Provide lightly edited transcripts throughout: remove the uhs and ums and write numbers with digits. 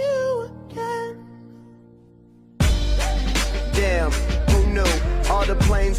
you again. Damn, who knew? All the planes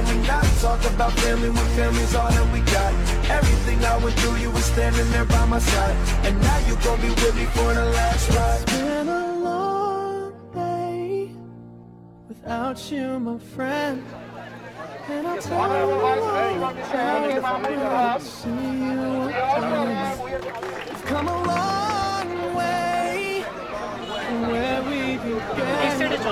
can we not talk about family when family's all that we got? Everything I went through, you were standing there by my side, and now you gon' be with me for the last ride. It's been a long day without you, my friend, and I'll tell you all see you again. We've come a long way from where we began. First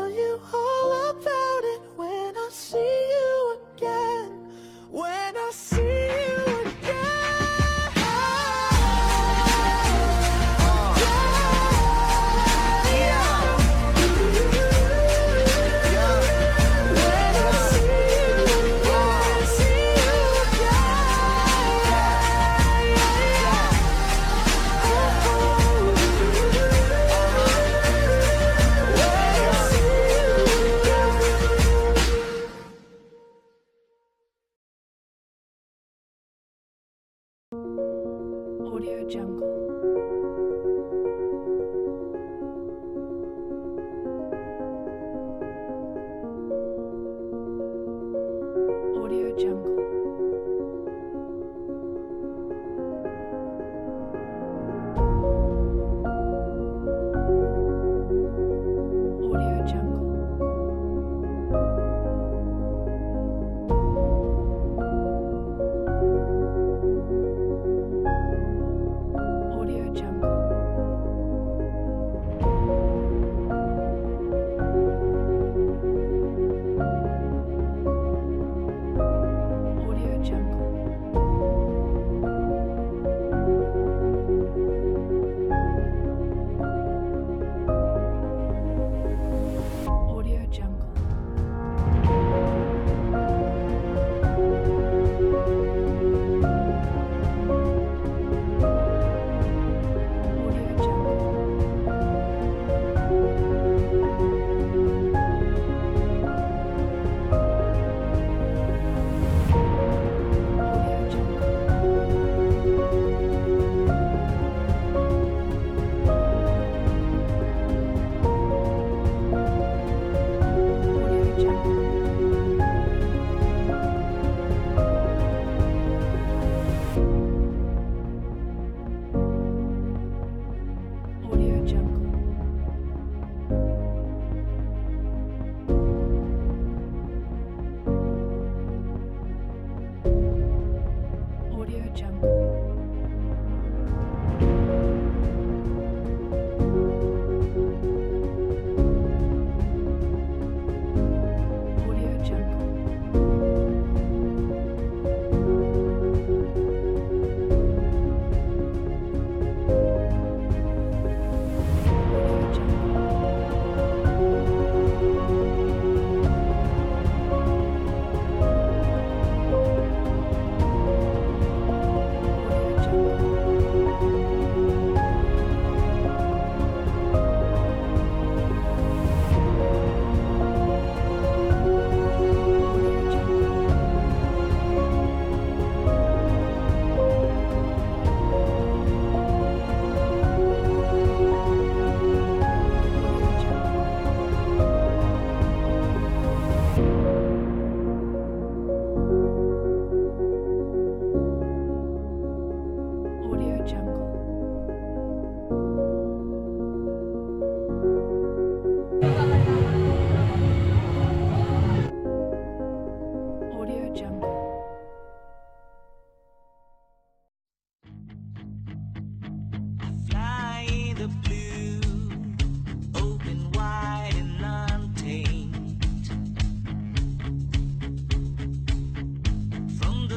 you all about it when I see you again, when I see you again.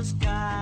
sky.